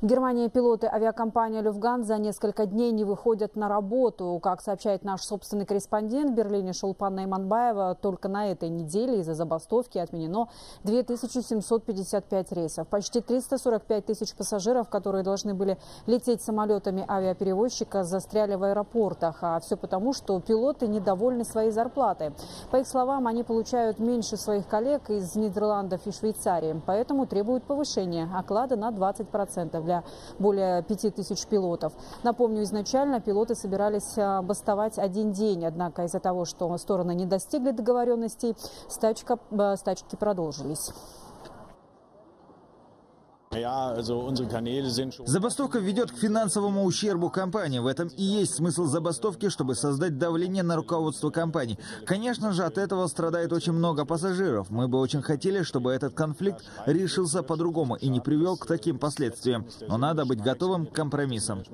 В Германии пилоты авиакомпании Lufthansa несколько дней не выходят на работу. Как сообщает наш собственный корреспондент в Берлине Шулпан Найманбаева, только на этой неделе из-за забастовки отменено 2755 рейсов. Почти 345 тысяч пассажиров, которые должны были лететь самолетами авиаперевозчика, застряли в аэропортах. А все потому, что пилоты недовольны своей зарплатой. По их словам, они получают меньше своих коллег из Нидерландов и Швейцарии. Поэтому требуют повышения оклада на 20% для более 5000 пилотов. Напомню, изначально пилоты собирались бастовать один день. Однако из-за того, что стороны не достигли договоренностей, стачки продолжились. Забастовка ведет к финансовому ущербу компании. В этом и есть смысл забастовки, чтобы создать давление на руководство компании. Конечно же, от этого страдает очень много пассажиров. Мы бы очень хотели, чтобы этот конфликт решился по-другому и не привел к таким последствиям. Но надо быть готовым к компромиссам.